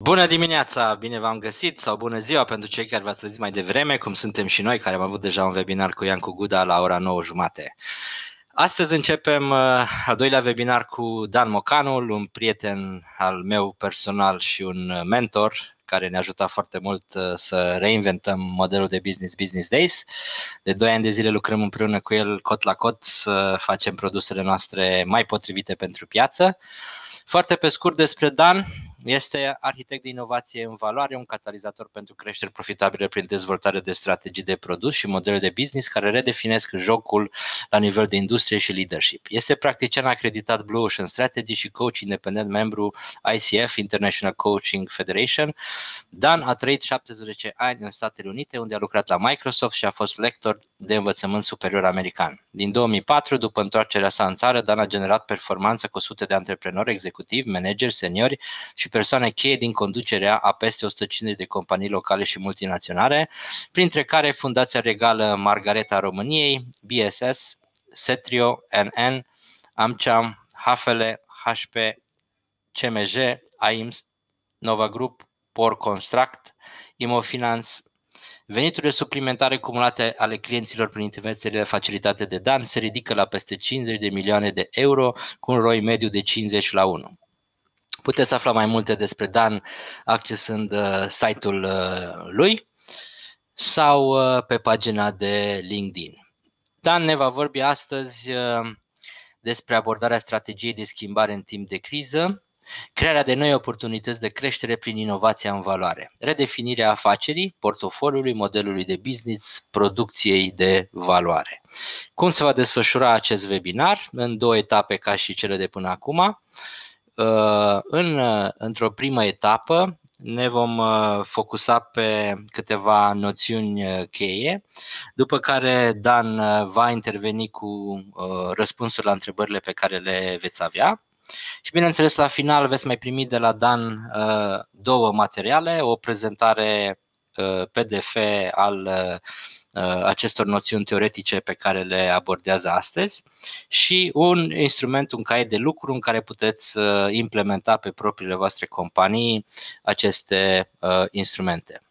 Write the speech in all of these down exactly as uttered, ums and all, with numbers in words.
Bună dimineața, bine v-am găsit, sau bună ziua pentru cei care v-ați trezit mai devreme, cum suntem și noi, care am avut deja un webinar cu Iancu Guda la ora nouă și treizeci. Astăzi începem al doilea webinar cu Dan Mocanu, un prieten al meu personal și un mentor care ne-a ajutat foarte mult să reinventăm modelul de business Business Days. De doi ani de zile lucrăm împreună cu el cot la cot să facem produsele noastre mai potrivite pentru piață. Foarte pe scurt despre Dan. Este arhitect de inovație în valoare, un catalizator pentru creșteri profitabile prin dezvoltare de strategii de produs și modele de business care redefinesc jocul la nivel de industrie și leadership. Este practician acreditat Blue Ocean Strategy și coach independent membru I C F International Coaching Federation. Dan a trăit șaptesprezece ani în Statele Unite, unde a lucrat la Microsoft și a fost lector de învățământ superior american. Din două mii patru, după întoarcerea sa în țară, Dan a generat performanță cu sute de antreprenori, executivi, manageri, seniori și persoane cheie din conducerea a peste o sută cincizeci de companii locale și multinaționale, printre care Fundația Regală Margareta a României, B S S, Setrio, N N, AmCham, Haffele H P, C M J A I M S, Nova Grup, Porr Construct, Immofinanz. Veniturile suplimentare cumulate ale clienților prin intervențiile facilitate de Dan se ridică la peste cincizeci de milioane de euro, cu un R O I mediu de cincizeci la unu. Puteți afla mai multe despre Dan accesând site-ul lui sau pe pagina de LinkedIn. Dan ne va vorbi astăzi despre abordarea strategiei de schimbare în timp de criză, crearea de noi oportunități de creștere prin inovația în valoare, redefinirea afacerii, portofoliului, modelului de business, producției de valoare. Cum se va desfășura acest webinar? În două etape ca și cele de până acum. În, într-o primă etapă ne vom focusa pe câteva noțiuni cheie, după care Dan va interveni cu răspunsuri la întrebările pe care le veți avea. Și bineînțeles, la final veți mai primi de la Dan două materiale, o prezentare P D F al acestor noțiuni teoretice pe care le abordează astăzi și un instrument, un caiet de lucru în care puteți implementa pe propriile voastre companii aceste instrumente.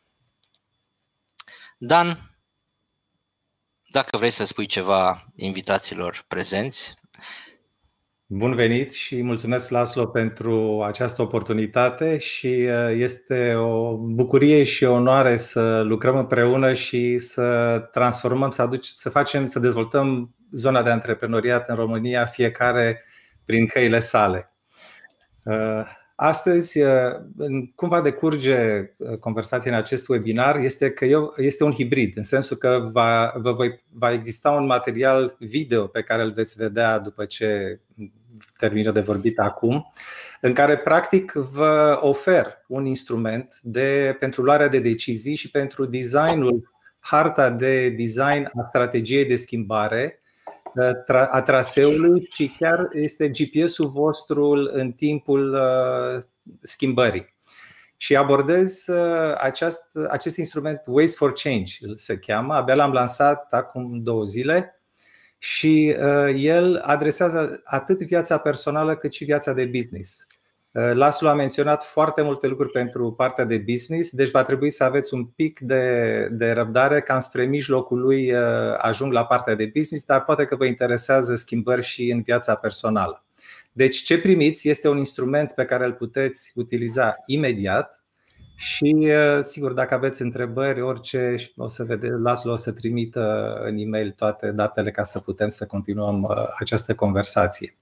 Dan, dacă vrei să spui ceva invitaților prezenți. Bun venit și mulțumesc, László, pentru această oportunitate și este o bucurie și o onoare să lucrăm împreună și să transformăm, să aducem, să facem, să dezvoltăm zona de antreprenoriat în România, fiecare prin căile sale. Astăzi, cum va decurge conversația în acest webinar, este că eu, este un hibrid, în sensul că va, vă voi, va exista un material video pe care îl veți vedea după ce termină de vorbit acum, în care practic vă ofer un instrument de, pentru luarea de decizii și pentru designul, harta de design a strategiei de schimbare a traseului, ci chiar este G P S-ul vostru în timpul schimbării. Și abordez aceast, acest instrument, Ways for Change îl se cheamă, abia l-am lansat acum două zile. Și el adresează atât viața personală cât și viața de business. László a menționat foarte multe lucruri pentru partea de business, deci va trebui să aveți un pic de, de răbdare, cam spre mijlocul lui ajung la partea de business, dar poate că vă interesează schimbări și în viața personală. Deci ce primiți este un instrument pe care îl puteți utiliza imediat. Și sigur, dacă aveți întrebări, orice, o să vede, László o să trimită în e-mail toate datele ca să putem să continuăm această conversație.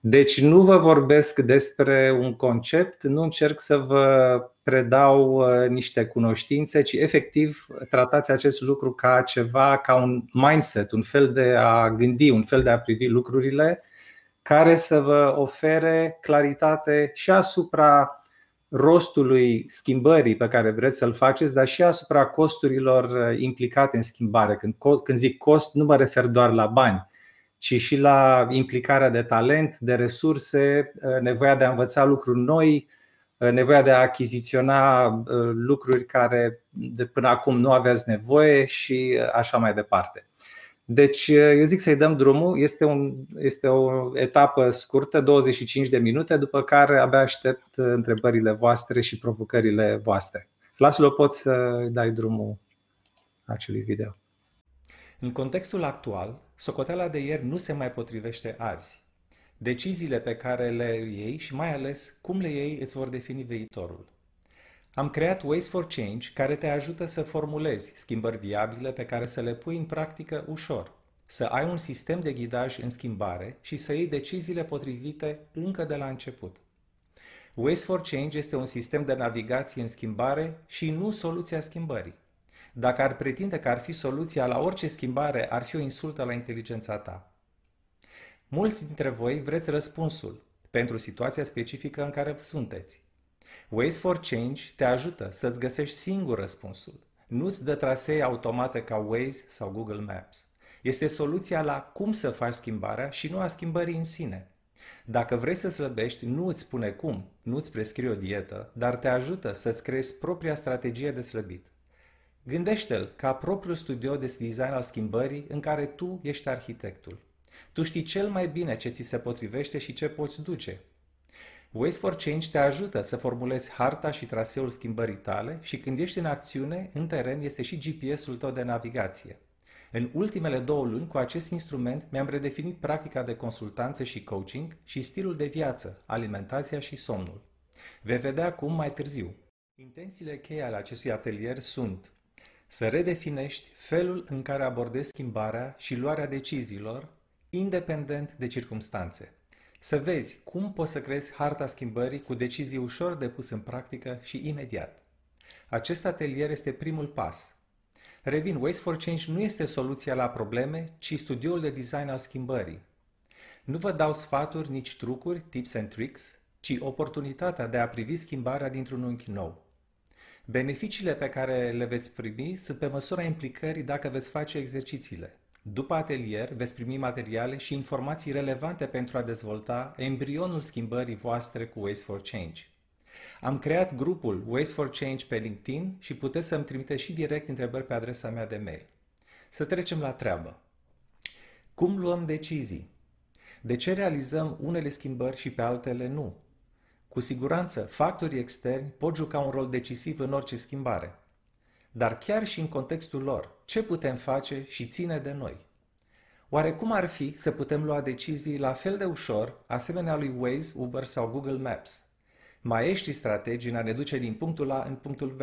Deci nu vă vorbesc despre un concept, nu încerc să vă predau niște cunoștințe, ci efectiv tratați acest lucru ca ceva, ca un mindset, un fel de a gândi, un fel de a privi lucrurile care să vă ofere claritate și asupra rostului schimbării pe care vreți să-l faceți, dar și asupra costurilor implicate în schimbare. Când, când zic cost, nu mă refer doar la bani, ci și la implicarea de talent, de resurse, nevoia de a învăța lucruri noi, nevoia de a achiziționa lucruri care de până acum nu aveați nevoie și așa mai departe. Deci eu zic să-i dăm drumul, este, un, este o etapă scurtă, douăzeci și cinci de minute, după care abia aștept întrebările voastre și provocările voastre. László, poți să dai drumul acelui video. În contextul actual, socoteala de ieri nu se mai potrivește azi. Deciziile pe care le iei și mai ales cum le iei îți vor defini viitorul. Am creat Ways for Change, care te ajută să formulezi schimbări viabile pe care să le pui în practică ușor, să ai un sistem de ghidaj în schimbare și să iei deciziile potrivite încă de la început. Ways for Change este un sistem de navigație în schimbare și nu soluția schimbării. Dacă ar pretinde că ar fi soluția la orice schimbare, ar fi o insultă la inteligența ta. Mulți dintre voi vreți răspunsul pentru situația specifică în care sunteți. Ways for Change te ajută să-ți găsești singur răspunsul. Nu-ți dă trasee automate ca Waze sau Google Maps. Este soluția la cum să faci schimbarea și nu a schimbării în sine. Dacă vrei să slăbești, nu îți spune cum, nu îți prescrie o dietă, dar te ajută să-ți creezi propria strategie de slăbit. Gândește-l ca propriul studio de design al schimbării în care tu ești arhitectul. Tu știi cel mai bine ce ți se potrivește și ce poți duce. Ways for Change te ajută să formulezi harta și traseul schimbării tale și când ești în acțiune, în teren, este și G P S-ul tău de navigație. În ultimele două luni, cu acest instrument, mi-am redefinit practica de consultanță și coaching și stilul de viață, alimentația și somnul. Vei vedea cum mai târziu. Intențiile cheie ale acestui atelier sunt să redefinești felul în care abordezi schimbarea și luarea deciziilor, independent de circumstanțe. Să vezi cum poți să creezi harta schimbării cu decizii ușor de pus în practică și imediat. Acest atelier este primul pas. Revin, Ways for Change nu este soluția la probleme, ci studioul de design al schimbării. Nu vă dau sfaturi, nici trucuri, tips and tricks, ci oportunitatea de a privi schimbarea dintr-un unghi nou. Beneficiile pe care le veți primi sunt pe măsura implicării dacă veți face exercițiile. După atelier, veți primi materiale și informații relevante pentru a dezvolta embrionul schimbării voastre cu Ways for Change. Am creat grupul Ways for Change pe LinkedIn și puteți să-mi trimiteți și direct întrebări pe adresa mea de mail. Să trecem la treabă. Cum luăm decizii? De ce realizăm unele schimbări și pe altele nu? Cu siguranță, factorii externi pot juca un rol decisiv în orice schimbare. Dar chiar și în contextul lor, ce putem face și ține de noi? Oare cum ar fi să putem lua decizii la fel de ușor, asemenea lui Waze, Uber sau Google Maps? Maestrii strategii în a ne duce din punctul A în punctul B.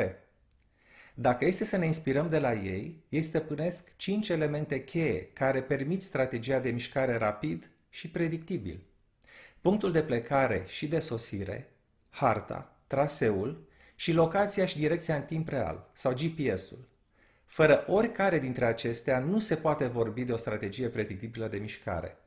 Dacă este să ne inspirăm de la ei, ei stăpânesc cinci elemente cheie care permit strategia de mișcare rapid și predictibil. Punctul de plecare și de sosire, harta, traseul și locația și direcția în timp real, sau G P S-ul. Fără oricare dintre acestea nu se poate vorbi de o strategie predictibilă de mișcare.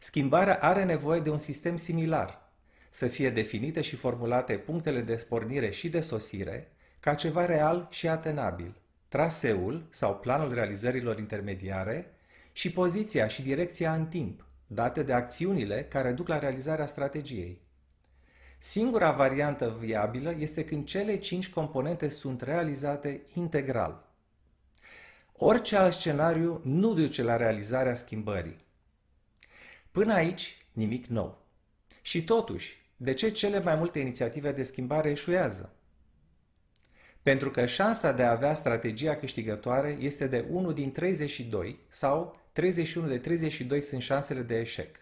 Schimbarea are nevoie de un sistem similar, să fie definite și formulate punctele de pornire și de sosire ca ceva real și atenabil, traseul sau planul realizărilor intermediare și poziția și direcția în timp, date de acțiunile care duc la realizarea strategiei. Singura variantă viabilă este când cele cinci componente sunt realizate integral. Orice alt scenariu nu duce la realizarea schimbării. Până aici, nimic nou. Și totuși, de ce cele mai multe inițiative de schimbare eșuează? Pentru că șansa de a avea strategia câștigătoare este de unu din treizeci și doi sau treizeci și unu de treizeci și doi sunt șansele de eșec.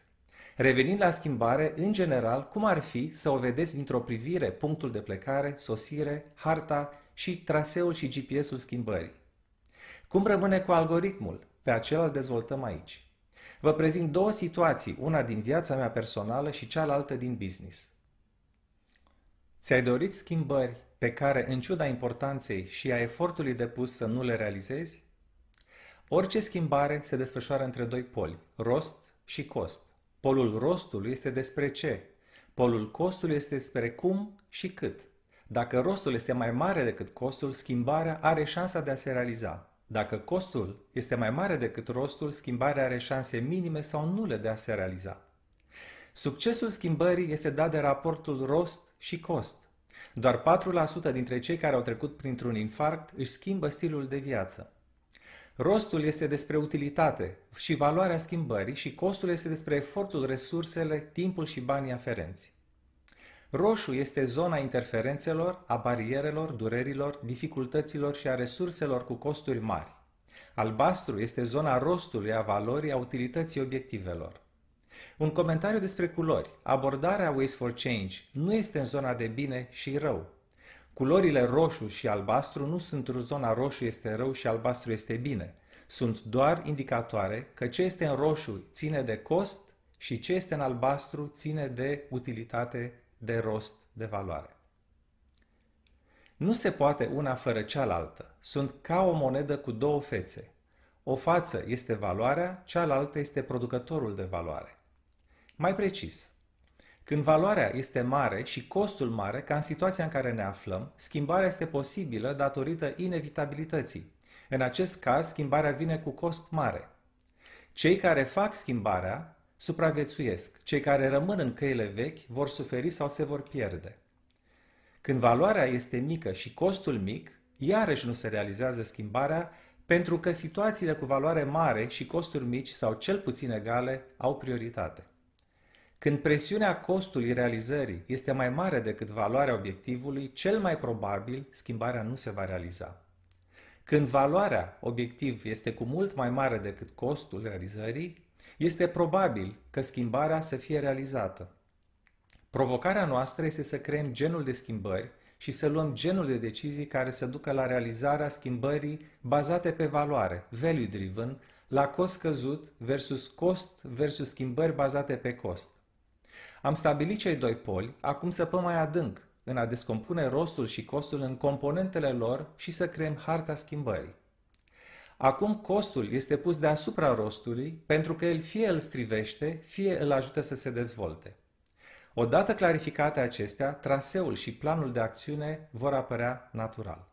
Revenind la schimbare, în general, cum ar fi să o vedeți dintr-o privire, punctul de plecare, sosire, harta și traseul și G P S-ul schimbării? Cum rămâne cu algoritmul? Pe acela îl dezvoltăm aici. Vă prezint două situații, una din viața mea personală și cealaltă din business. Ți-ai dorit schimbări pe care, în ciuda importanței și a efortului depus să nu le realizezi? Orice schimbare se desfășoară între doi poli, rost și cost. Polul rostului este despre ce, polul costului este despre cum și cât. Dacă rostul este mai mare decât costul, schimbarea are șansa de a se realiza. Dacă costul este mai mare decât rostul, schimbarea are șanse minime sau nule de a se realiza. Succesul schimbării este dat de raportul rost și cost. Doar patru la sută dintre cei care au trecut printr-un infarct își schimbă stilul de viață. Rostul este despre utilitate și valoarea schimbării și costul este despre efortul, resursele, timpul și banii aferenți. Roșu este zona interferențelor, a barierelor, durerilor, dificultăților și a resurselor cu costuri mari. Albastru este zona rostului, a valorii, a utilității obiectivelor. Un comentariu despre culori. Abordarea Ways for Change nu este în zona de bine și rău. Culorile roșu și albastru nu sunt în zona roșu este rău și albastru este bine. Sunt doar indicatoare că ce este în roșu ține de cost și ce este în albastru ține de utilitate, de rost, de valoare. Nu se poate una fără cealaltă. Sunt ca o monedă cu două fețe. O față este valoarea, cealaltă este producătorul de valoare. Mai precis, când valoarea este mare și costul mare, ca în situația în care ne aflăm, schimbarea este posibilă datorită inevitabilității. În acest caz, schimbarea vine cu cost mare. Cei care fac schimbarea supraviețuiesc. Cei care rămân în căile vechi vor suferi sau se vor pierde. Când valoarea este mică și costul mic, iarăși nu se realizează schimbarea, pentru că situațiile cu valoare mare și costuri mici sau cel puțin egale au prioritate. Când presiunea costului realizării este mai mare decât valoarea obiectivului, cel mai probabil schimbarea nu se va realiza. Când valoarea obiectiv este cu mult mai mare decât costul realizării, este probabil că schimbarea să fie realizată. Provocarea noastră este să creăm genul de schimbări și să luăm genul de decizii care să ducă la realizarea schimbării bazate pe valoare, value-driven, la cost scăzut versus cost versus schimbări bazate pe cost. Am stabilit cei doi poli, acum săpăm mai adânc în a descompune rostul și costul în componentele lor și să creăm harta schimbării. Acum costul este pus deasupra rostului pentru că el fie îl strivește, fie îl ajută să se dezvolte. Odată clarificate acestea, traseul și planul de acțiune vor apărea natural.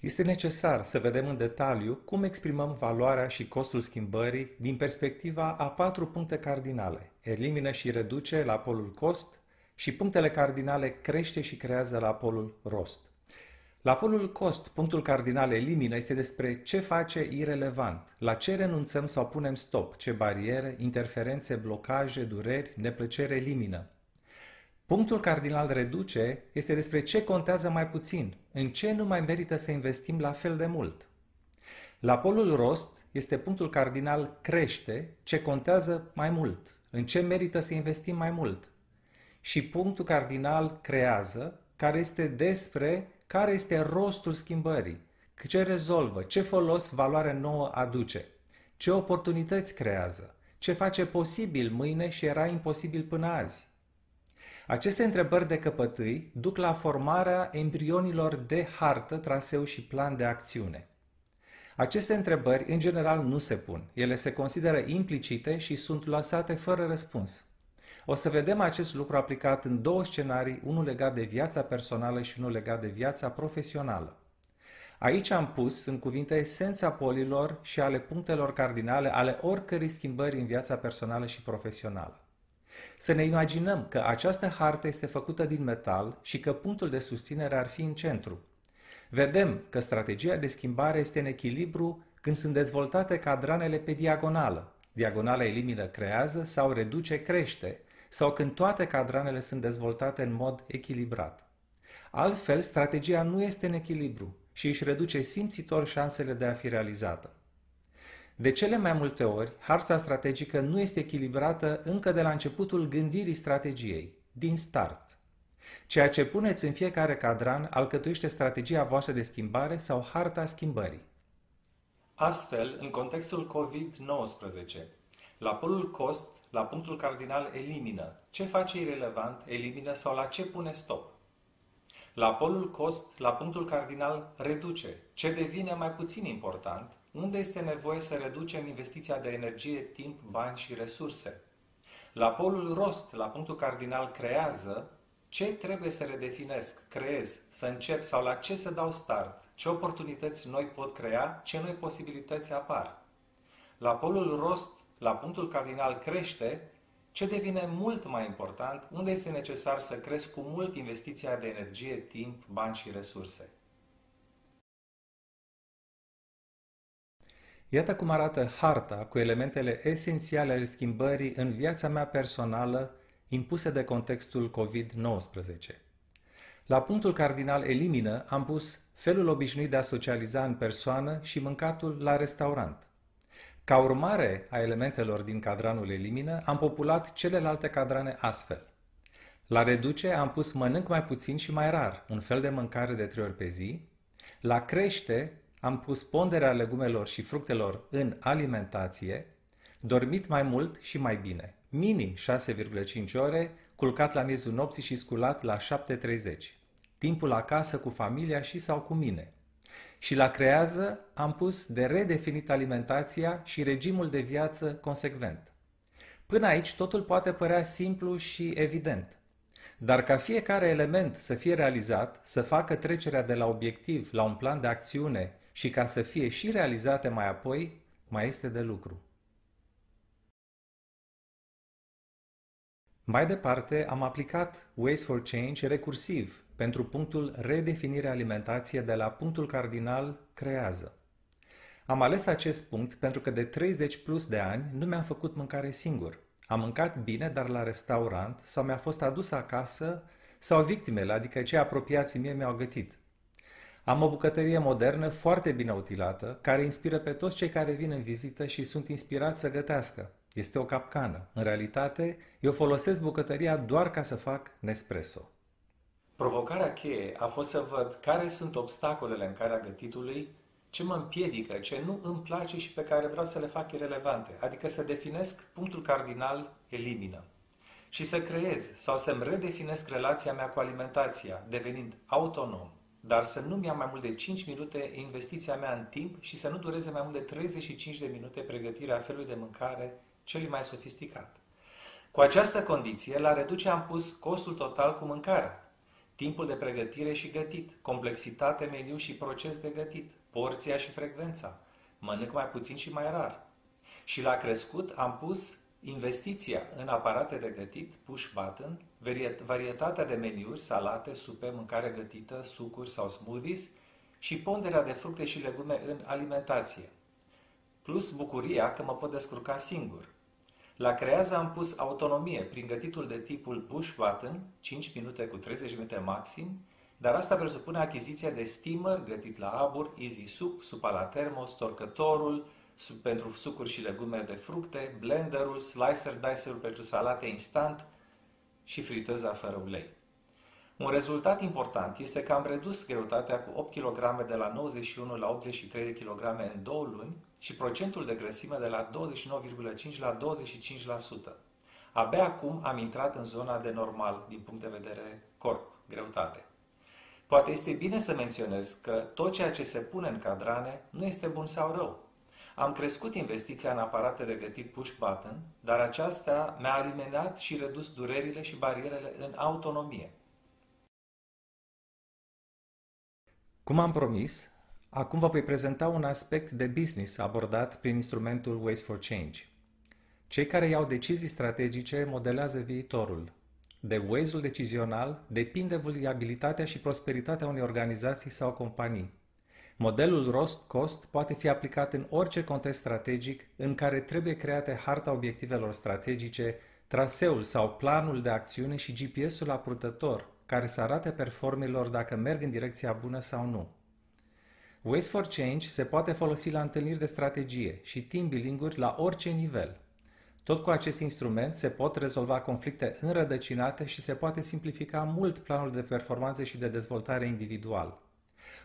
Este necesar să vedem în detaliu cum exprimăm valoarea și costul schimbării din perspectiva a patru puncte cardinale: elimină și reduce la polul cost și punctele cardinale crește și creează la polul rost. La polul cost, punctul cardinal elimină este despre ce face irelevant, la ce renunțăm sau punem stop, ce bariere, interferențe, blocaje, dureri, neplăcere elimină. Punctul cardinal reduce este despre ce contează mai puțin, în ce nu mai merită să investim la fel de mult. La polul rost este punctul cardinal crește, ce contează mai mult, în ce merită să investim mai mult. Și punctul cardinal creează, care este despre care este rostul schimbării, ce rezolvă, ce folos valoare nouă aduce, ce oportunități creează, ce face posibil mâine și era imposibil până azi. Aceste întrebări de căpătâi duc la formarea embrionilor de hartă, traseu și plan de acțiune. Aceste întrebări, în general, nu se pun. Ele se consideră implicite și sunt lăsate fără răspuns. O să vedem acest lucru aplicat în două scenarii, unul legat de viața personală și unul legat de viața profesională. Aici am pus în cuvinte esența polilor și ale punctelor cardinale ale oricărei schimbări în viața personală și profesională. Să ne imaginăm că această hartă este făcută din metal și că punctul de susținere ar fi în centru. Vedem că strategia de schimbare este în echilibru când sunt dezvoltate cadranele pe diagonală. Diagonala elimină, creează sau reduce, crește, sau când toate cadranele sunt dezvoltate în mod echilibrat. Altfel, strategia nu este în echilibru și își reduce simțitor șansele de a fi realizată. De cele mai multe ori, harta strategică nu este echilibrată încă de la începutul gândirii strategiei, din start. Ceea ce puneți în fiecare cadran alcătuiește strategia voastră de schimbare sau harta schimbării. Astfel, în contextul COVID nouăsprezece, la polul cost, la punctul cardinal elimină, ce face irelevant, elimină sau la ce pune stop. La polul cost, la punctul cardinal reduce, ce devine mai puțin important, unde este nevoie să reducem investiția de energie, timp, bani și resurse. La polul rost, la punctul cardinal creează, ce trebuie să redefinesc, creez, să încep sau la ce să dau start, ce oportunități noi pot crea, ce noi posibilități apar. La polul rost, la punctul cardinal crește, ce devine mult mai important, unde este necesar să cresc cu mult investiția de energie, timp, bani și resurse. Iată cum arată harta cu elementele esențiale ale schimbării în viața mea personală impuse de contextul COVID nouăsprezece. La punctul cardinal elimină am pus felul obișnuit de a socializa în persoană și mâncatul la restaurant. Ca urmare a elementelor din cadranul elimină, am populat celelalte cadrane astfel. La reduce am pus mănânc mai puțin și mai rar, un fel de mâncare de trei ori pe zi. La crește am pus ponderea legumelor și fructelor în alimentație, dormit mai mult și mai bine, minim șase virgulă cinci ore, culcat la miezul nopții și sculat la șapte treizeci, timpul acasă cu familia și sau cu mine. Și la creează am pus de redefinit alimentația și regimul de viață consecvent. Până aici totul poate părea simplu și evident. Dar ca fiecare element să fie realizat, să facă trecerea de la obiectiv la un plan de acțiune și ca să fie și realizate mai apoi, mai este de lucru. Mai departe, am aplicat Ways for Change recursiv pentru punctul redefinirea alimentației de la punctul cardinal creează. Am ales acest punct pentru că de treizeci plus de ani nu mi-am făcut mâncare singur. Am mâncat bine, dar la restaurant, sau mi-a fost adus acasă, sau victimele, adică cei apropiați mie mi-au gătit. Am o bucătărie modernă foarte bine utilată, care inspiră pe toți cei care vin în vizită și sunt inspirați să gătească. Este o capcană. În realitate, eu folosesc bucătăria doar ca să fac Nespresso. Provocarea cheie a fost să văd care sunt obstacolele în calea gătitului, ce mă împiedică, ce nu îmi place și pe care vreau să le fac irelevante, adică să definesc punctul cardinal elimină și să creez sau să-mi redefinesc relația mea cu alimentația, devenind autonom, dar să nu-mi ia mai mult de cinci minute investiția mea în timp și să nu dureze mai mult de treizeci și cinci de minute pregătirea felului de mâncare cel mai sofisticat. Cu această condiție, la reduce am pus costul total cu mâncarea, timpul de pregătire și gătit, complexitate, meniu și proces de gătit, porția și frecvența, mănânc mai puțin și mai rar. Și la crescut am pus investiția în aparate de gătit, push button, varietatea de meniuri, salate, supe, mâncare gătită, sucuri sau smoothies și ponderea de fructe și legume în alimentație, plus bucuria că mă pot descurca singur. La creează am pus autonomie prin gătitul de tipul push button, cinci minute cu treizeci minute maxim, dar asta presupune achiziția de steamer, gătit la abur, easy soup, supa la termos, torcătorul pentru sucuri și legume de fructe, blenderul, slicer, dicerul pentru salate instant și fritoza fără ulei. Un rezultat important este că am redus greutatea cu opt kilograme de la nouăzeci și unu la optzeci și trei de kilograme în două luni și procentul de grăsime de la douăzeci și nouă virgulă cinci la douăzeci și cinci la sută. Abia acum am intrat în zona de normal din punct de vedere corp, greutate. Poate este bine să menționez că tot ceea ce se pune în cadrane nu este bun sau rău. Am crescut investiția în aparate de gătit push button, dar aceasta mi-a eliminat și redus durerile și barierele în autonomie. Cum am promis, acum vă voi prezenta un aspect de business abordat prin instrumentul Ways for Change. Cei care iau decizii strategice modelează viitorul. De Ways-ul decizional depinde viabilitatea și prosperitatea unei organizații sau companii. Modelul rost-cost poate fi aplicat în orice context strategic în care trebuie create harta obiectivelor strategice, traseul sau planul de acțiune și G P S-ul apărător, care să arate performerilor dacă merg în direcția bună sau nu. Ways for Change se poate folosi la întâlniri de strategie și team building-uri la orice nivel. Tot cu acest instrument se pot rezolva conflicte înrădăcinate și se poate simplifica mult planul de performanțe și de dezvoltare individual.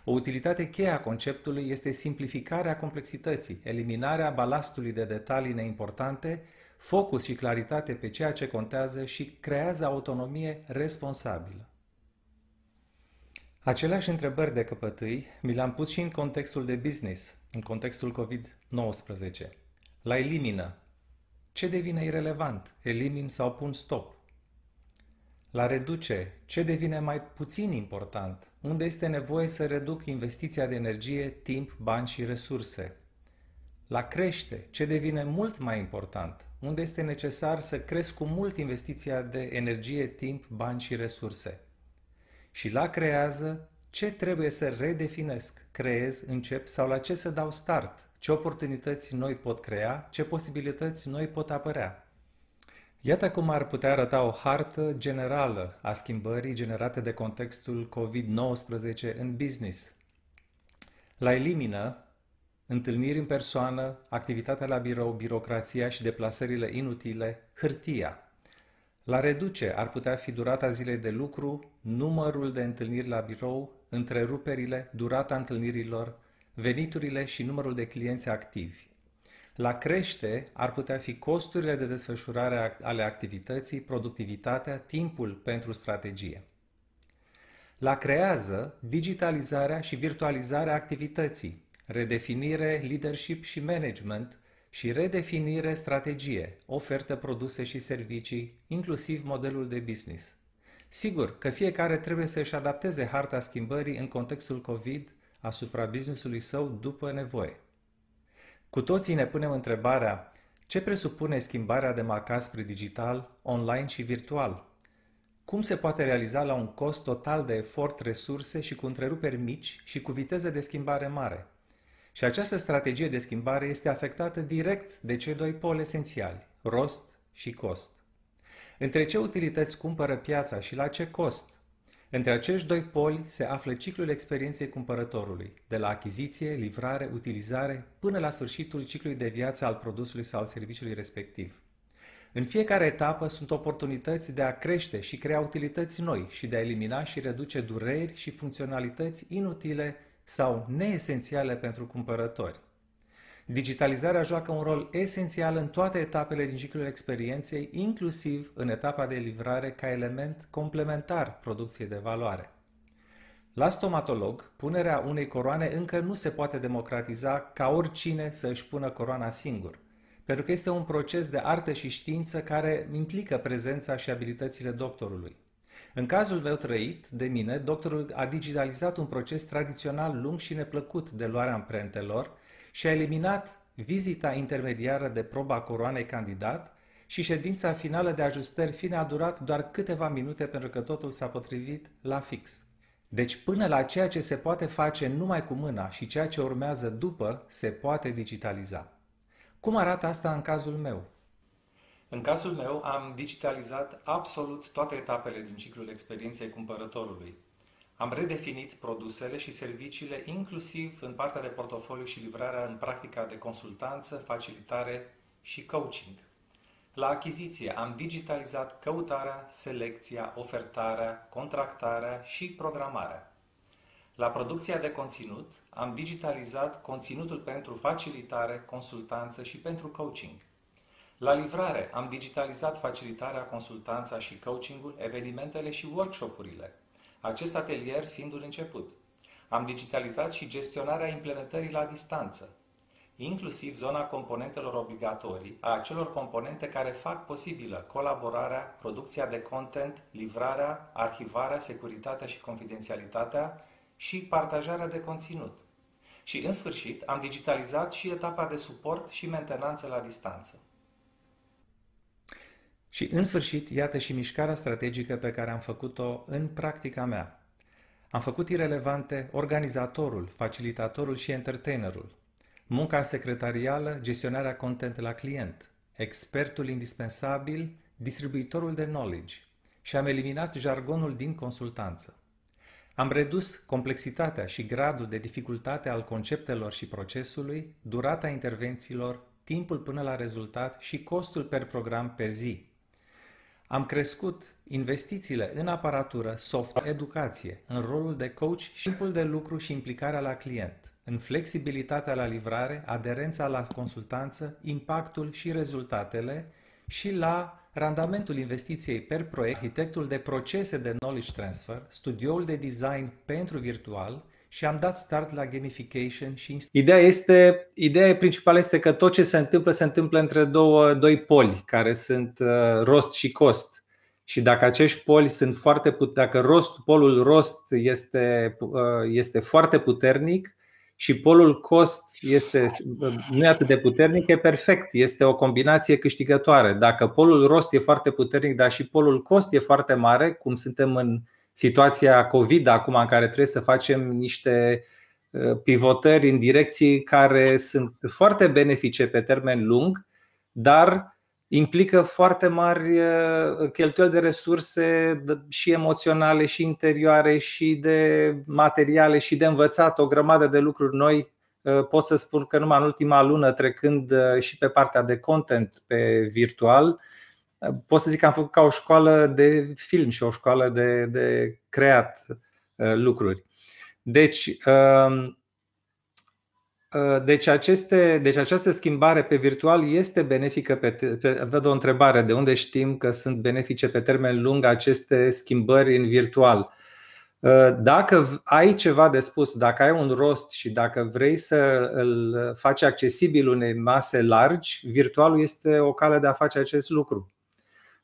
O utilitate cheie a conceptului este simplificarea complexității, eliminarea balastului de detalii neimportante, focus și claritate pe ceea ce contează și creează autonomie responsabilă. Aceleași întrebări de căpătâi mi le-am pus și în contextul de business, în contextul COVID nouăsprezece. La elimină. Ce devine irelevant? Elimin sau pun stop? La reduce. Ce devine mai puțin important? Unde este nevoie să reduc investiția de energie, timp, bani și resurse? La crește. Ce devine mult mai important? Unde este necesar să cresc cu mult investiția de energie, timp, bani și resurse? Și la creează, ce trebuie să redefinesc, creez, încep sau la ce să dau start, ce oportunități noi pot crea, ce posibilități noi pot apărea. Iată cum ar putea arăta o hartă generală a schimbării generate de contextul COVID nouăsprezece în business. La elimină, întâlniri în persoană, activitatea la birou, birocrația și deplasările inutile, hârtia. La reduce ar putea fi durata zilei de lucru, numărul de întâlniri la birou, întreruperile, durata întâlnirilor, veniturile și numărul de clienți activi. La crește ar putea fi costurile de desfășurare ale activității, productivitatea, timpul pentru strategie. La creează digitalizarea și virtualizarea activității, redefinire, leadership și management și redefinire, strategie, ofertă, produse și servicii, inclusiv modelul de business. Sigur că fiecare trebuie să-și adapteze harta schimbării în contextul COVID asupra business-ului său după nevoie. Cu toții ne punem întrebarea, ce presupune schimbarea de marca spre digital, online și virtual? Cum se poate realiza la un cost total de efort, resurse și cu întreruperi mici și cu viteze de schimbare mare? Și această strategie de schimbare este afectată direct de cei doi poli esențiali, rost și cost. Între ce utilități cumpără piața și la ce cost? Între acești doi poli se află ciclul experienței cumpărătorului, de la achiziție, livrare, utilizare, până la sfârșitul ciclului de viață al produsului sau al serviciului respectiv. În fiecare etapă sunt oportunități de a crește și crea utilități noi și de a elimina și reduce dureri și funcționalități inutile sau neesențiale pentru cumpărători. Digitalizarea joacă un rol esențial în toate etapele din ciclul experienței, inclusiv în etapa de livrare ca element complementar producției de valoare. La stomatolog, punerea unei coroane încă nu se poate democratiza ca oricine să își pună coroana singur, pentru că este un proces de artă și știință care implică prezența și abilitățile doctorului. În cazul meu trăit de mine, doctorul a digitalizat un proces tradițional lung și neplăcut de luarea amprentelor și a eliminat vizita intermediară de proba coroanei candidat și ședința finală de ajustări fine a durat doar câteva minute pentru că totul s-a potrivit la fix. Deci până la ceea ce se poate face numai cu mâna și ceea ce urmează după se poate digitaliza. Cum arată asta în cazul meu? În cazul meu am digitalizat absolut toate etapele din ciclul experienței cumpărătorului. Am redefinit produsele și serviciile, inclusiv în partea de portofoliu și livrarea în practica de consultanță, facilitare și coaching. La achiziție am digitalizat căutarea, selecția, ofertarea, contractarea și programarea. La producția de conținut am digitalizat conținutul pentru facilitare, consultanță și pentru coaching. La livrare am digitalizat facilitarea, consultanța și coachingul, evenimentele și workshopurile. Acest atelier fiind un început. Am digitalizat și gestionarea implementării la distanță, inclusiv zona componentelor obligatorii, a acelor componente care fac posibilă colaborarea, producția de content, livrarea, arhivarea, securitatea și confidențialitatea și partajarea de conținut. Și, în sfârșit, am digitalizat și etapa de suport și mentenanță la distanță. Și, în sfârșit, iată și mișcarea strategică pe care am făcut-o în practica mea. Am făcut irelevante organizatorul, facilitatorul și entertainerul, munca secretarială, gestionarea content la client, expertul indispensabil, distribuitorul de knowledge și am eliminat jargonul din consultanță. Am redus complexitatea și gradul de dificultate al conceptelor și procesului, durata intervențiilor, timpul până la rezultat și costul per program per zi. Am crescut investițiile în aparatură, soft, educație, în rolul de coach și timpul de lucru și implicarea la client, în flexibilitatea la livrare, aderența la consultanță, impactul și rezultatele și la randamentul investiției per proiect, arhitectul de procese de knowledge transfer, studioul de design pentru virtual și am dat start la gamification și ideea este, ideea principală este că tot ce se întâmplă se întâmplă între două doi poli care sunt rost și cost. Și dacă acești poli sunt foarte puternici, dacă rost, polul rost este este foarte puternic și polul cost este nu e atât de puternic, e perfect, este o combinație câștigătoare. Dacă polul rost e foarte puternic, dar și polul cost e foarte mare, cum suntem în situația COVID acum, în care trebuie să facem niște pivotări în direcții care sunt foarte benefice pe termen lung, dar implică foarte mari cheltuieli de resurse și emoționale, și interioare, și de materiale, și de învățat o grămadă de lucruri noi. Pot să spun că numai în ultima lună, trecând și pe partea de content pe virtual, pot să zic că am făcut ca o școală de film și o școală de, de creat lucruri. Deci, deci, aceste, deci această schimbare pe virtual este benefică pe, pe, văd o întrebare, de unde știm că sunt benefice pe termen lung aceste schimbări în virtual? Dacă ai ceva de spus, dacă ai un rost și dacă vrei să îl faci accesibil unei mase largi, virtualul este o cale de a face acest lucru.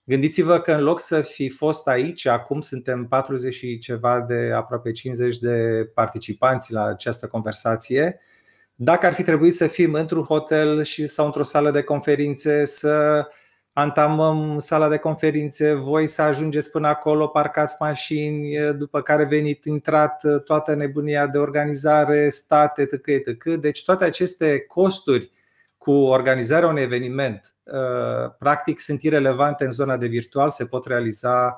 Gândiți-vă că în loc să fi fost aici, acum suntem patruzeci și ceva de aproape cincizeci de participanți la această conversație. Dacă ar fi trebuit să fim într-un hotel și sau într-o sală de conferințe, să antamăm sala de conferințe, voi să ajungeți până acolo, parcați mașini, după care venit, intrat, toată nebunia de organizare, state, etc, etc. Deci toate aceste costuri cu organizarea unui eveniment practic sunt irelevante în zona de virtual, se pot realiza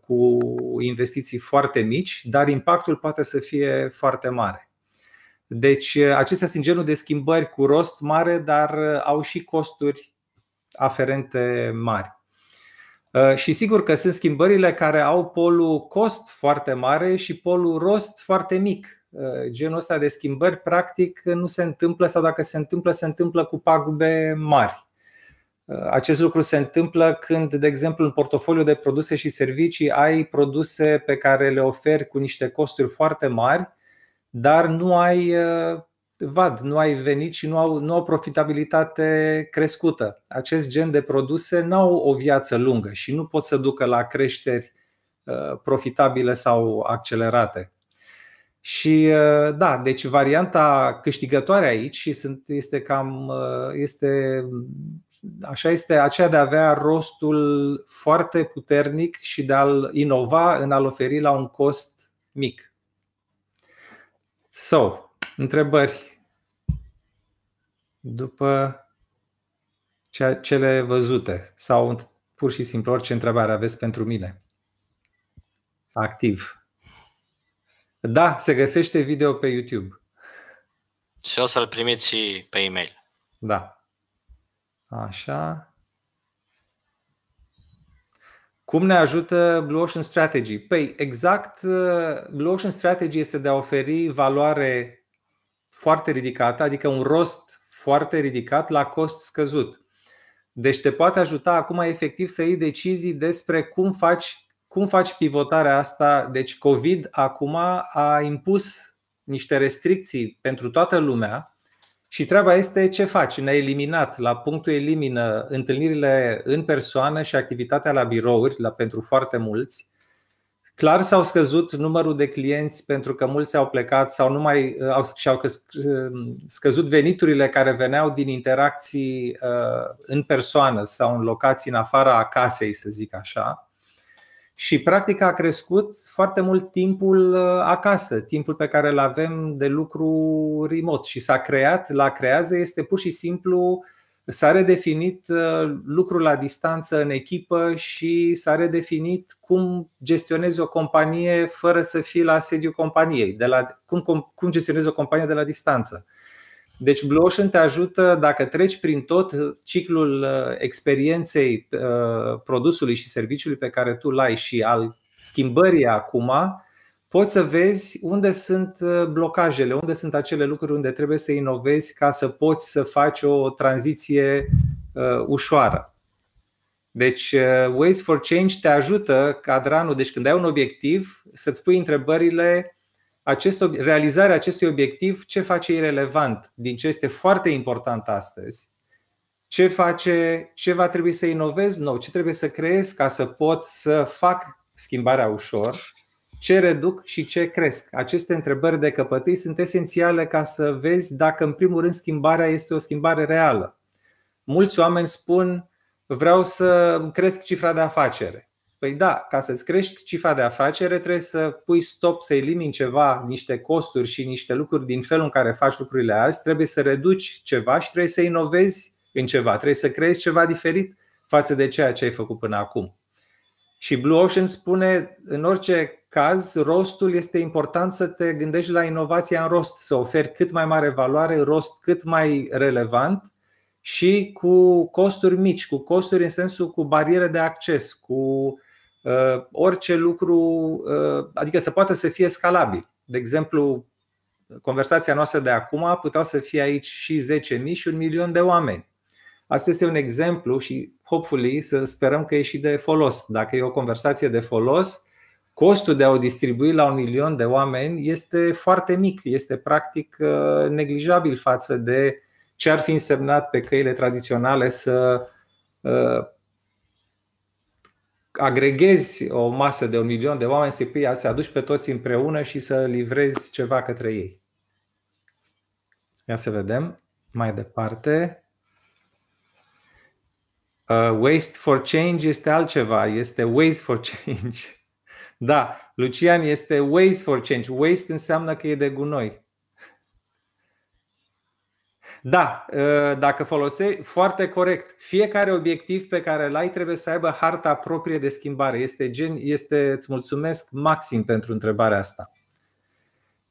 cu investiții foarte mici, dar impactul poate să fie foarte mare. Deci acestea sunt genul de schimbări cu rost mare, dar au și costuri aferente mari. Și sigur că sunt schimbările care au polul cost foarte mare și polul rost foarte mic. Genul ăsta de schimbări practic nu se întâmplă, sau dacă se întâmplă, se întâmplă cu pagube mari. Acest lucru se întâmplă când, de exemplu, în portofoliul de produse și servicii ai produse pe care le oferi cu niște costuri foarte mari, dar nu ai vad, nu ai venit și nu au, nu au profitabilitate crescută. Acest gen de produse nu au o viață lungă și nu pot să ducă la creșteri profitabile sau accelerate. Și da, deci varianta câștigătoare aici și sunt, este cam este, așa este aceea de a avea rostul foarte puternic și de a-l inova în a-l oferi la un cost mic. So, întrebări după cele văzute sau pur și simplu orice întrebare aveți pentru mine. Activ. Da, se găsește video pe YouTube. Și o să-l primiți și pe e-mail. Da. Așa. Cum ne ajută Blue Ocean Strategy? Păi exact, Blue Ocean Strategy este de a oferi valoare foarte ridicată, adică un rost foarte ridicat la cost scăzut. Deci te poate ajuta acum efectiv să iei decizii despre cum faci, cum faci pivotarea asta. Deci COVID acum a impus niște restricții pentru toată lumea și treaba este ce faci. Ne-a eliminat, la punctul elimină, întâlnirile în persoană și activitatea la birouri la, pentru foarte mulți. Clar s-au scăzut numărul de clienți pentru că mulți au plecat sau nu mai au, și-au scăzut veniturile care veneau din interacții în persoană sau în locații în afara casei, să zic așa. Și practic a crescut foarte mult timpul acasă, timpul pe care îl avem de lucru remote și s-a creat, la creează este pur și simplu s-a redefinit lucrul la distanță în echipă și s-a redefinit cum gestionezi o companie fără să fii la sediul companiei, de la, cum, cum gestionezi o companie de la distanță. Deci Blue Ocean te ajută dacă treci prin tot ciclul experienței produsului și serviciului pe care tu l-ai și al schimbării acum, poți să vezi unde sunt blocajele, unde sunt acele lucruri unde trebuie să inovezi ca să poți să faci o tranziție uh, ușoară. Deci uh, Ways for Change te ajută, cadranul, deci când ai un obiectiv, să-ți pui întrebările, acest, realizarea acestui obiectiv, ce face irelevant, din ce este foarte important astăzi, ce face, ce va trebui să inovezi nou, ce trebuie să creezi ca să pot să fac schimbarea ușor, ce reduc și ce cresc. Aceste întrebări de căpătâi sunt esențiale ca să vezi dacă în primul rând schimbarea este o schimbare reală. Mulți oameni spun vreau să cresc cifra de afacere. Păi da, ca să-ți crești cifra de afacere trebuie să pui stop, să elimini ceva, niște costuri și niște lucruri din felul în care faci lucrurile azi. Trebuie să reduci ceva și trebuie să inovezi în ceva. Trebuie să creezi ceva diferit față de ceea ce ai făcut până acum. Și Blue Ocean spune, în orice caz, rostul este important, să te gândești la inovația în rost, să oferi cât mai mare valoare, rost cât mai relevant și cu costuri mici, cu costuri în sensul cu bariere de acces, cu uh, orice lucru, uh, adică să poată să fie scalabil. De exemplu, conversația noastră de acum puteau să fie aici și zece mii și un milion de oameni. Asta este un exemplu și hopefully să sperăm că e și de folos. Dacă e o conversație de folos, costul de a o distribui la un milion de oameni este foarte mic, este practic neglijabil față de ce ar fi însemnat pe căile tradiționale să agregezi o masă de un milion de oameni, să îi aduci pe toți împreună și să livrezi ceva către ei. Ia să vedem mai departe. Uh, Ways for Change este altceva, este Ways for Change. Da, Lucian, este Ways for Change. Waste înseamnă că e de gunoi. Da, uh, dacă folosești, foarte corect. Fiecare obiectiv pe care îl ai trebuie să aibă harta proprie de schimbare. Este gen, este, îți mulțumesc maxim pentru întrebarea asta.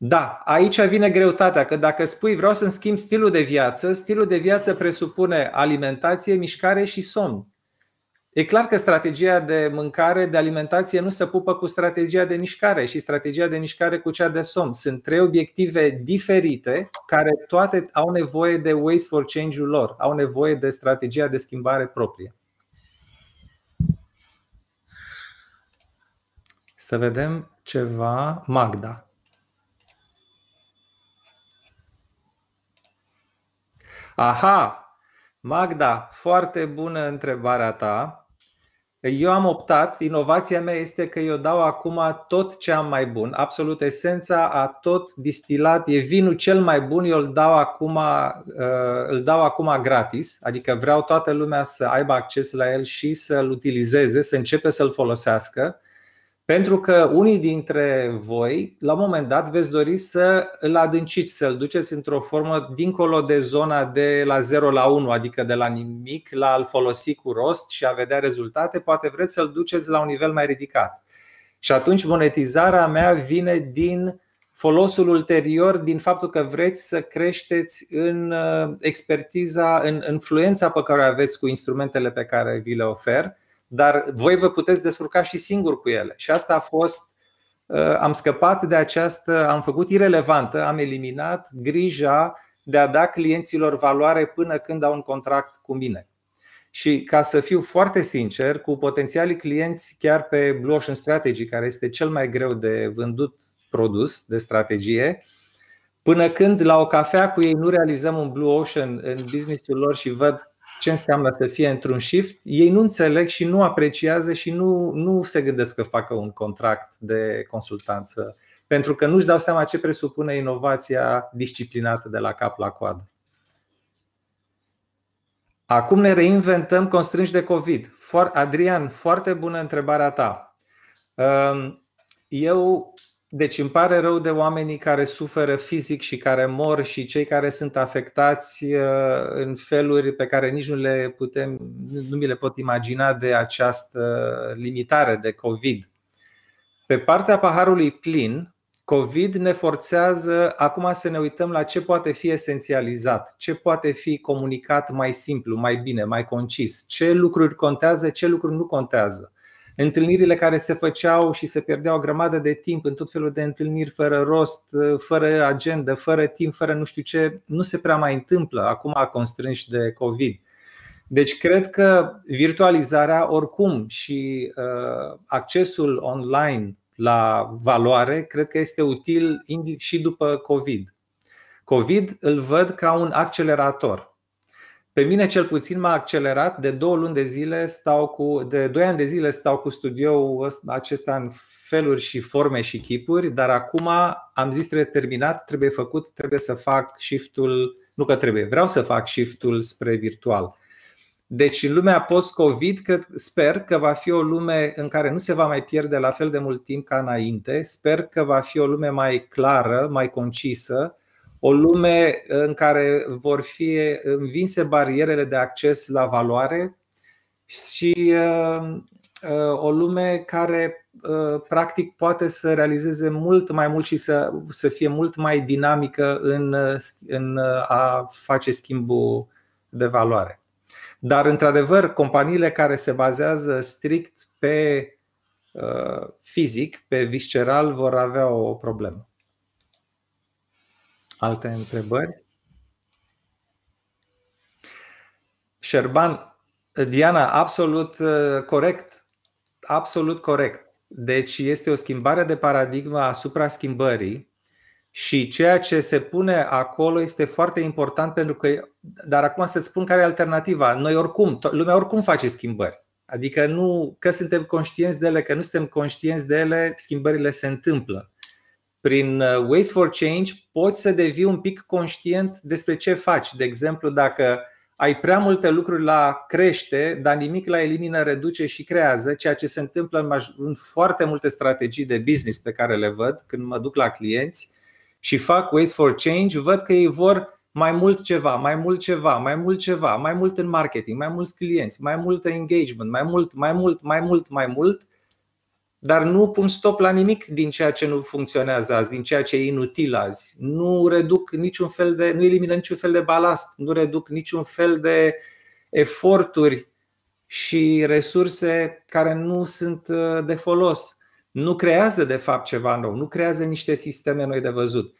Da, aici vine greutatea, că dacă spui vreau să-mi schimb stilul de viață, stilul de viață presupune alimentație, mișcare și somn. E clar că strategia de mâncare, de alimentație nu se pupă cu strategia de mișcare și strategia de mișcare cu cea de somn. Sunt trei obiective diferite care toate au nevoie de Ways for Change-ul lor, au nevoie de strategia de schimbare proprie. Să vedem ceva. Magda. Aha! Magda, foarte bună întrebarea ta. Eu am optat, inovația mea este că eu dau acum tot ce am mai bun, absolut esența a tot distilat, e vinul cel mai bun, eu îl dau acum, îl dau acum gratis, adică vreau toată lumea să aibă acces la el și să-l utilizeze, să începe să-l folosească. Pentru că unii dintre voi, la un moment dat, veți dori să îl adânciți, să-l duceți într-o formă dincolo de zona de la zero la unu, adică de la nimic, la a-l folosi cu rost și a vedea rezultate, poate vreți să-l duceți la un nivel mai ridicat. Și atunci monetizarea mea vine din folosul ulterior, din faptul că vreți să creșteți în expertiza, în influența pe care o aveți cu instrumentele pe care vi le ofer. Dar voi vă puteți descurca și singur cu ele. Și asta a fost, am scăpat de această, am făcut irelevantă, am eliminat grija de a da clienților valoare până când au un contract cu mine. Și ca să fiu foarte sincer, cu potențialii clienți chiar pe Blue Ocean Strategy, care este cel mai greu de vândut produs de strategie, până când la o cafea cu ei nu realizăm un Blue Ocean în business-ul lor și văd ce înseamnă să fie într-un shift, ei nu înțeleg și nu apreciază și nu, nu se gândesc că facă un contract de consultanță, pentru că nu-și dau seama ce presupune inovația disciplinată de la cap la coadă. Acum ne reinventăm constrânși de COVID. Adrian, foarte bună întrebarea ta. Eu, deci îmi pare rău de oamenii care suferă fizic și care mor și cei care sunt afectați în feluri pe care nici nu, le putem, nu mi le pot imagina de această limitare de COVID. Pe partea paharului plin, COVID ne forțează acum să ne uităm la ce poate fi esențializat, ce poate fi comunicat mai simplu, mai bine, mai concis, ce lucruri contează, ce lucruri nu contează. Întâlnirile care se făceau și se pierdeau o grămadă de timp în tot felul de întâlniri fără rost, fără agendă, fără timp, fără nu știu ce, nu se prea mai întâmplă acum constrânși de COVID. Deci cred că virtualizarea oricum și uh, accesul online la valoare cred că este util și după COVID. COVID îl văd ca un accelerator. Pe mine cel puțin m-a accelerat, de două luni de zile stau cu, de doi ani de zile stau cu studioul acesta în feluri și forme și chipuri, dar acum am zis trebuie terminat, trebuie făcut, trebuie să fac shift-ul, nu că trebuie, vreau să fac shift-ul spre virtual. Deci în lumea post-COVID cred, sper că va fi o lume în care nu se va mai pierde la fel de mult timp ca înainte. Sper că va fi o lume mai clară, mai concisă, o lume în care vor fi învinse barierele de acces la valoare și o lume care practic poate să realizeze mult mai mult și să, să fie mult mai dinamică în, în a face schimbul de valoare. Dar, într-adevăr, companiile care se bazează strict pe uh, fizic, pe visceral, vor avea o problemă. Alte întrebări? Șerban, Diana, absolut uh, corect. Absolut corect. Deci este o schimbare de paradigmă asupra schimbării. Și ceea ce se pune acolo este foarte important pentru că, dar acum să-ți spun care e alternativa. Noi oricum, lumea oricum face schimbări. Adică nu, că suntem conștienți de ele, că nu suntem conștienți de ele, schimbările se întâmplă. Prin Ways for Change poți să devii un pic conștient despre ce faci. De exemplu, dacă ai prea multe lucruri la crește, dar nimic la elimină, reduce și creează, ceea ce se întâmplă în foarte multe strategii de business pe care le văd când mă duc la clienți și fac Ways for Change, văd că ei vor mai mult ceva, mai mult ceva, mai mult ceva, mai mult în marketing, mai mulți clienți, mai mult engagement, mai mult, mai mult, mai mult, mai mult, dar nu pun stop la nimic din ceea ce nu funcționează azi, din ceea ce e inutil azi. Nu reduc niciun fel de, nu elimină niciun fel de balast, nu reduc niciun fel de eforturi și resurse care nu sunt de folos. Nu creează de fapt ceva nou, nu creează niște sisteme noi de văzut.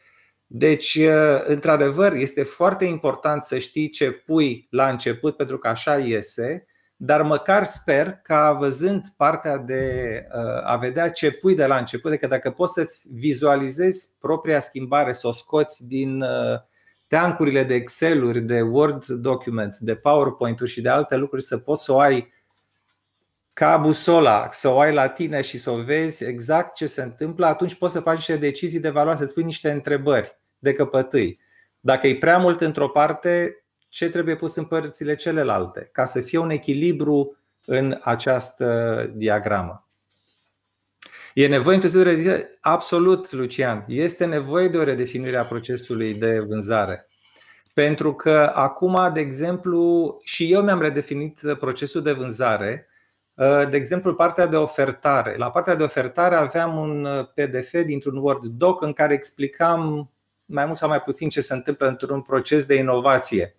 Deci, într-adevăr, este foarte important să știi ce pui la început, pentru că așa iese. Dar măcar sper că, văzând partea de a vedea ce pui de la început, adică dacă poți să-ți vizualizezi propria schimbare, să o scoți din teancurile de Excel-uri, de Word documents, de PowerPoint-uri și de alte lucruri, să poți să o ai ca busola, să o ai la tine și să o vezi exact ce se întâmplă, atunci poți să faci niște decizii de valoare, să-ți pui niște întrebări de căpătâi. Dacă e prea mult într-o parte, ce trebuie pus în părțile celelalte, ca să fie un echilibru în această diagramă. E nevoie de o redefinire? Absolut, Lucian. Este nevoie de o redefinire a procesului de vânzare. Pentru că acum, de exemplu, și eu mi-am redefinit procesul de vânzare. De exemplu, partea de ofertare. La partea de ofertare aveam un P D F dintr-un Word Doc în care explicam mai mult sau mai puțin ce se întâmplă într-un proces de inovație.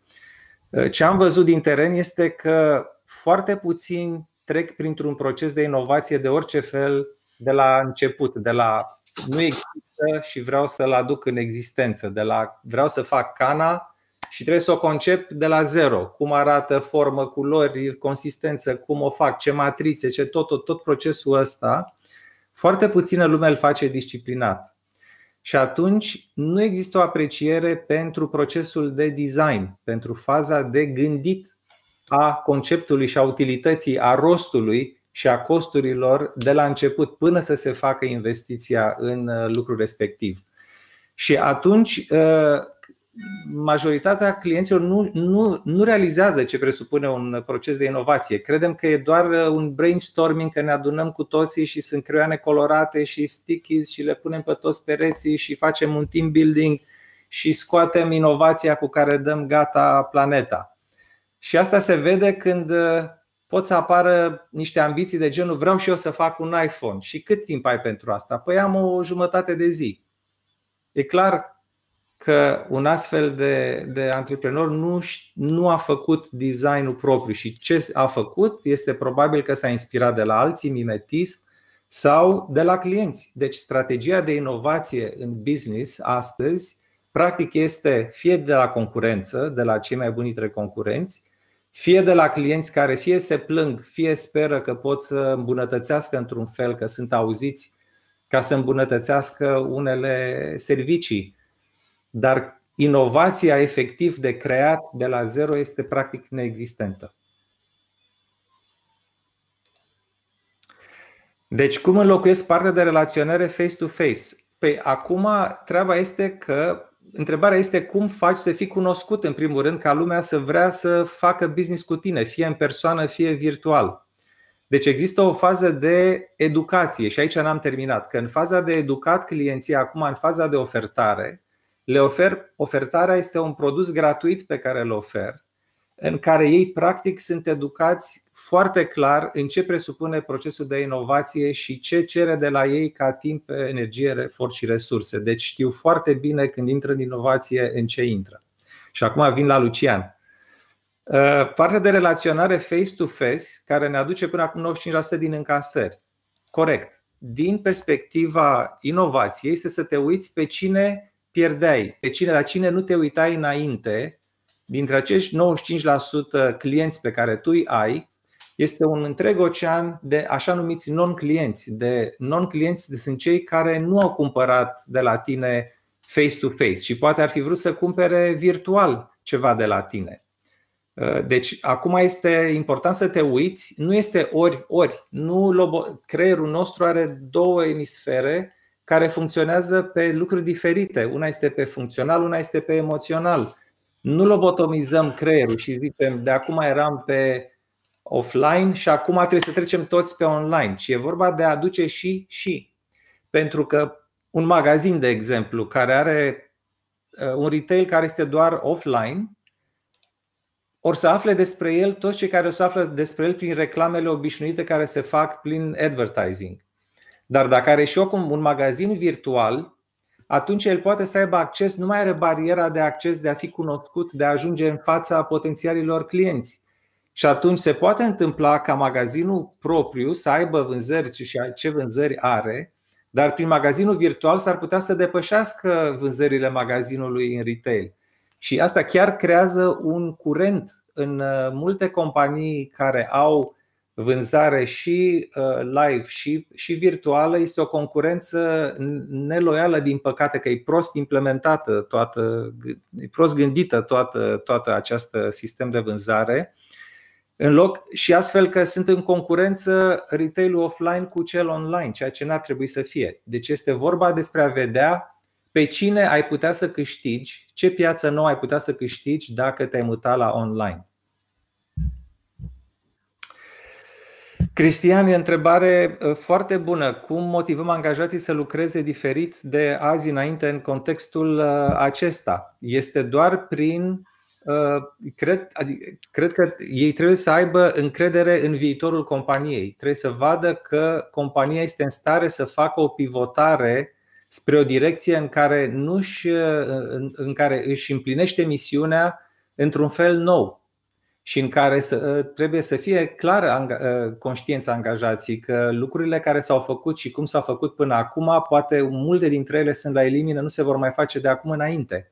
Ce am văzut din teren este că foarte puțini trec printr-un proces de inovație de orice fel de la început, de la nu există și vreau să-l aduc în existență, de la vreau să fac cana și trebuie să o concep de la zero. Cum arată, formă, culori, consistență, cum o fac, ce matrițe, ce tot, tot, tot procesul ăsta. Foarte puțină lume îl face disciplinat. Și atunci nu există o apreciere pentru procesul de design, pentru faza de gândit a conceptului și a utilității, a rostului și a costurilor de la început până să se facă investiția în lucrul respectiv. Și atunci majoritatea clienților nu, nu, nu realizează ce presupune un proces de inovație. Credem că e doar un brainstorming, că ne adunăm cu toții și sunt creioane colorate și stickies și le punem pe toți pereții și facem un team building și scoatem inovația cu care dăm gata planeta. Și asta se vede când pot să apară niște ambiții de genul vreau și eu să fac un iPhone. Și cât timp ai pentru asta? Păi am o jumătate de zi. E clar că un astfel de, de antreprenor nu, nu a făcut designul propriu și ce a făcut este probabil că s-a inspirat de la alții, mimetism sau de la clienți. Deci strategia de inovație în business astăzi practic este fie de la concurență, de la cei mai buni dintre concurenți, fie de la clienți care fie se plâng, fie speră că pot să îmbunătățească într-un fel, că sunt auziți ca să îmbunătățească unele servicii. Dar inovația efectiv de creat de la zero este practic neexistentă. Deci cum înlocuiesc partea de relaționare face-to-face? Păi acum treaba este că întrebarea este cum faci să fii cunoscut, în primul rând, ca lumea să vrea să facă business cu tine, fie în persoană, fie virtual. Deci există o fază de educație și aici n-am terminat. Că în faza de educat clienții, acum în faza de ofertare, le ofer, ofertarea este un produs gratuit pe care îl ofer, în care ei practic sunt educați foarte clar în ce presupune procesul de inovație și ce cere de la ei ca timp, energie, efort și resurse. Deci știu foarte bine când intră în inovație în ce intră. Și acum vin la Lucian. Partea de relaționare face-to-face care ne aduce până acum nouăzeci și cinci la sută din încasări. Corect. Din perspectiva inovației este să te uiți pe cine pierdeai, pe cine, la cine nu te uitai înainte. Dintre acești nouăzeci și cinci la sută clienți pe care tu îi ai, este un întreg ocean de așa numiți non-clienți. De non-clienți sunt cei care nu au cumpărat de la tine face-to-face și poate ar fi vrut să cumpere virtual ceva de la tine. Deci acum este important să te uiți. Nu este ori-ori. Nu, creierul nostru are două emisfere care funcționează pe lucruri diferite. Una este pe funcțional, una este pe emoțional. Nu lobotomizăm creierul și zicem de acum eram pe offline și acum trebuie să trecem toți pe online, ci e vorba de a aduce și și. Pentru că un magazin, de exemplu, care are un retail care este doar offline, or să afle despre el toți cei care o să află despre el prin reclamele obișnuite care se fac prin advertising. Dar dacă are și acum un magazin virtual, atunci el poate să aibă acces, nu mai are bariera de acces de a fi cunoscut, de a ajunge în fața potențialilor clienți. Și atunci se poate întâmpla ca magazinul propriu să aibă vânzări și ce vânzări are, dar prin magazinul virtual s-ar putea să depășească vânzările magazinului în retail. Și asta chiar creează un curent în multe companii care au vânzare și live și, și virtuală. Este o concurență neloială, din păcate, că e prost implementată, toată, e prost gândită toată, toată această sistem de vânzare în loc, și astfel că sunt în concurență retail-ul offline cu cel online, ceea ce n-ar trebui să fie. Deci este vorba despre a vedea pe cine ai putea să câștigi, ce piață nouă ai putea să câștigi dacă te-ai mutat la online. Cristian, e o întrebare foarte bună. Cum motivăm angajații să lucreze diferit de azi înainte în contextul acesta? Este doar prin... Cred, cred că ei trebuie să aibă încredere în viitorul companiei. Trebuie să vadă că compania este în stare să facă o pivotare spre o direcție în care, nu-și, în care își împlinește misiunea într-un fel nou. Și în care să, trebuie să fie clară conștiința angajații că lucrurile care s-au făcut și cum s-au făcut până acum, poate multe dintre ele sunt la elimină, nu se vor mai face de acum înainte.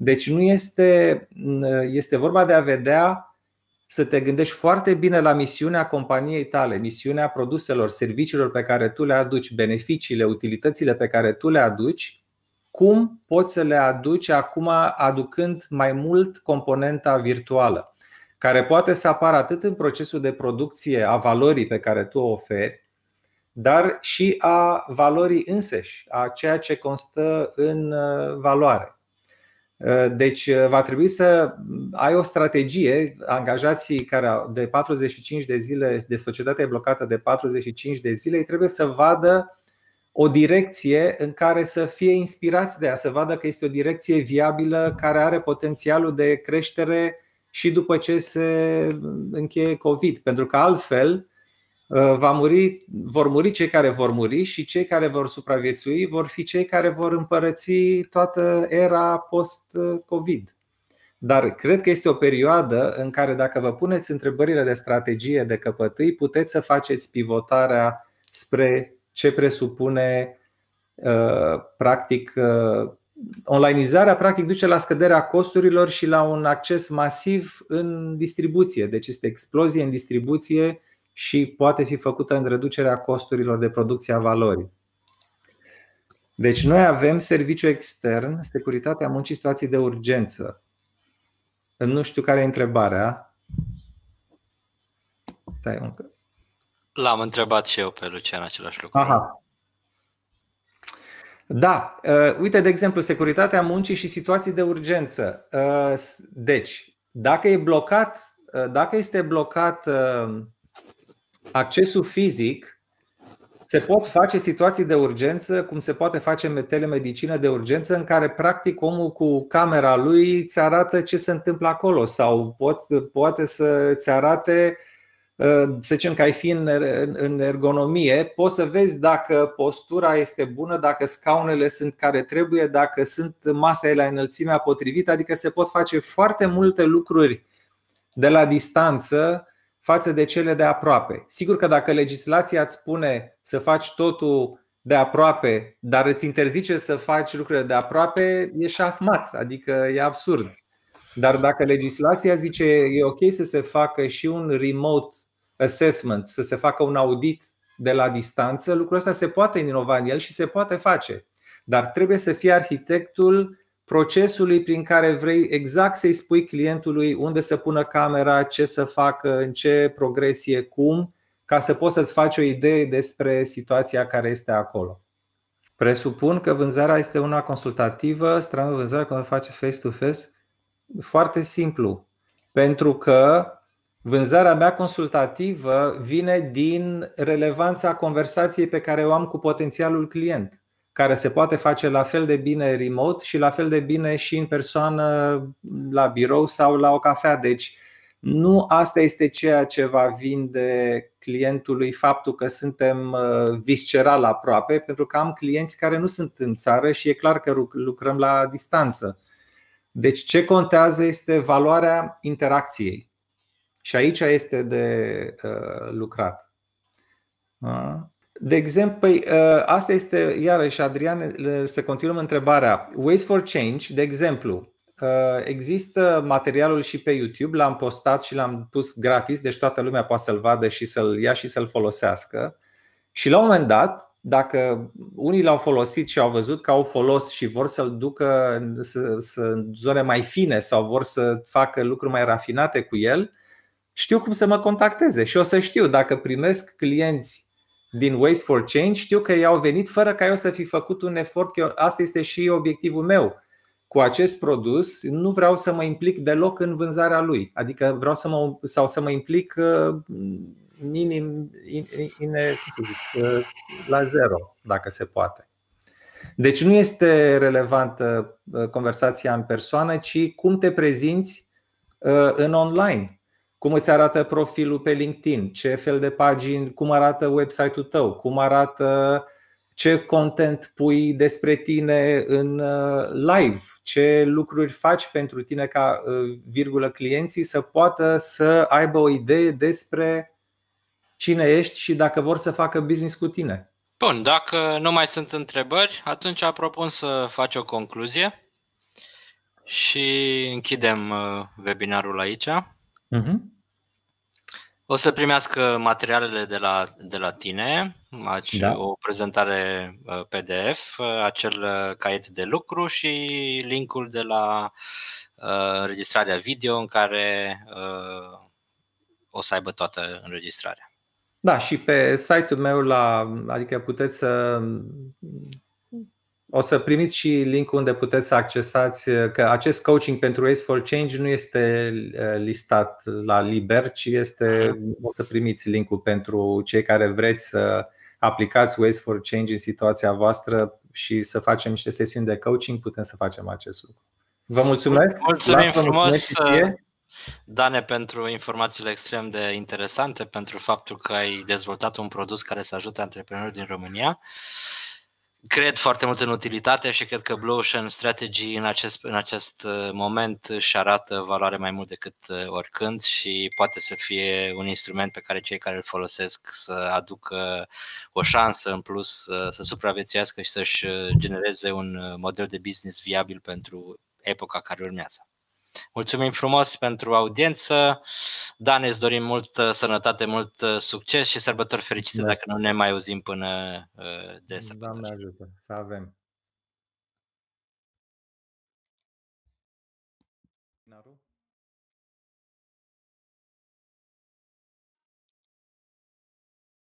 Deci nu este, este vorba de a vedea, să te gândești foarte bine la misiunea companiei tale, misiunea produselor, serviciilor pe care tu le aduci, beneficiile, utilitățile pe care tu le aduci. Cum poți să le aduci acum aducând mai mult componenta virtuală, care poate să apară atât în procesul de producție a valorii pe care tu o oferi, dar și a valorii înseși, a ceea ce constă în valoare. Deci va trebui să ai o strategie. Angajații care de patruzeci și cinci de zile, de societate blocată de patruzeci și cinci de zile, trebuie să vadă o direcție în care să fie inspirați de ea, să vadă că este o direcție viabilă care are potențialul de creștere și după ce se încheie COVID, pentru că altfel va muri, vor muri cei care vor muri și cei care vor supraviețui vor fi cei care vor împărăți toată era post-COVID. Dar cred că este o perioadă în care, dacă vă puneți întrebările de strategie de căpătâi, puteți să faceți pivotarea spre ce presupune practic. Onlineizarea practic duce la scăderea costurilor și la un acces masiv în distribuție. Deci este explozie în distribuție și poate fi făcută în reducerea costurilor de producție a valorii. Deci noi avem serviciu extern, securitatea muncii, situații de urgență. Nu știu care e întrebarea. L-am întrebat și eu pe Lucian același lucru. Aha. Da, uite, de exemplu, securitatea muncii și situații de urgență. Deci, dacă e blocat, dacă este blocat accesul fizic, se pot face situații de urgență, cum se poate face telemedicină de urgență, în care practic omul cu camera lui îți arată ce se întâmplă acolo sau poate să îți arate, să zicem că ai fi în ergonomie, poți să vezi dacă postura este bună, dacă scaunele sunt care trebuie, dacă sunt masele la înălțimea potrivită. Adică se pot face foarte multe lucruri de la distanță față de cele de aproape. Sigur că dacă legislația îți spune să faci totul de aproape, dar îți interzice să faci lucrurile de aproape, e șahmat, adică e absurd. Dar dacă legislația zice e ok să se facă și un remote assessment, să se facă un audit de la distanță, lucrul ăsta se poate inova în el și se poate face. Dar trebuie să fii arhitectul procesului prin care vrei exact să-i spui clientului unde să pună camera, ce să facă, în ce progresie, cum, ca să poți să-ți faci o idee despre situația care este acolo. Presupun că vânzarea este una consultativă, strană vânzarea când face face-to-face. Foarte simplu, pentru că vânzarea mea consultativă vine din relevanța conversației pe care o am cu potențialul client, care se poate face la fel de bine remote și la fel de bine și în persoană la birou sau la o cafea. Deci nu asta este ceea ce va vinde clientului faptul că suntem visceral aproape, pentru că am clienți care nu sunt în țară și e clar că lucrăm la distanță. Deci ce contează este valoarea interacției și aici este de uh, lucrat. Uh. De exemplu, uh, asta este, iarăși, Adrian, să continuăm întrebarea. Ways for Change, de exemplu, uh, există materialul și pe YouTube, l-am postat și l-am pus gratis, deci toată lumea poate să-l vadă și să-l ia și să-l folosească. Și la un moment dat, dacă unii l-au folosit și au văzut că au folos și vor să-l ducă în, să, să, în zone mai fine sau vor să facă lucruri mai rafinate cu el, știu cum să mă contacteze și o să știu dacă primesc clienți din Ways for Change, știu că i-au venit fără ca eu să fi făcut un efort. Că eu, asta este și obiectivul meu cu acest produs, nu vreau să mă implic deloc în vânzarea lui, adică vreau să mă, sau să mă implic uh, minim, in, in, in, la zero, dacă se poate. Deci nu este relevantă conversația în persoană, ci cum te prezinți în online, cum îți arată profilul pe LinkedIn, ce fel de pagini, cum arată website-ul tău, cum arată, ce content pui despre tine în live, ce lucruri faci pentru tine ca virgulă clienții să poată să aibă o idee despre cine ești și dacă vor să facă business cu tine. Bun, dacă nu mai sunt întrebări, atunci propun să faci o concluzie și închidem webinarul aici. Uh-huh. O să primească materialele de la, de la tine, da. O prezentare P D F, acel caiet de lucru și linkul de la uh, înregistrarea video în care uh, o să aibă toată înregistrarea. Da, și pe site-ul meu, la, adică puteți să, o să primiți și link-ul unde puteți să accesați, că acest coaching pentru Ways for Change nu este listat la liber, ci este, o să primiți link-ul pentru cei care vreți să aplicați Ways for Change în situația voastră și să facem niște sesiuni de coaching, putem să facem acest lucru. Vă mulțumesc! Mulțumim frumos! Dane, pentru informațiile extrem de interesante, pentru faptul că ai dezvoltat un produs care să ajute antreprenori din România. Cred foarte mult în utilitate și cred că Blue Ocean Strategy în acest, în acest moment își arată valoare mai mult decât oricând și poate să fie un instrument pe care cei care îl folosesc să aducă o șansă în plus, să supraviețuiască și să-și genereze un model de business viabil pentru epoca care urmează. Mulțumim frumos pentru audiență. Dan, îți dorim mult sănătate, mult succes și sărbători fericite, da. Dacă nu ne mai auzim până de sărbători. Doamne ajută, să avem.